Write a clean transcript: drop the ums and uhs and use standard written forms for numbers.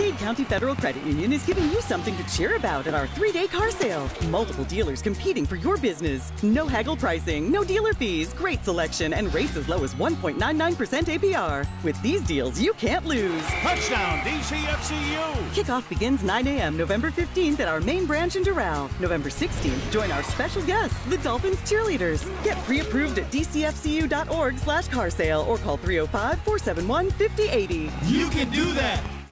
Dade County Federal Credit Union is giving you something to cheer about at our 3-day car sale. Multiple dealers competing for your business. No haggle pricing, no dealer fees, great selection, and rates as low as 1.99% APR. With these deals, you can't lose. Touchdown, DCFCU! Kickoff begins 9 a.m. November 15th at our main branch in Doral. November 16th, join our special guests, the Dolphins Cheerleaders. Get pre-approved at dcfcu.org/carsale or call 305-471-5080. You can do that!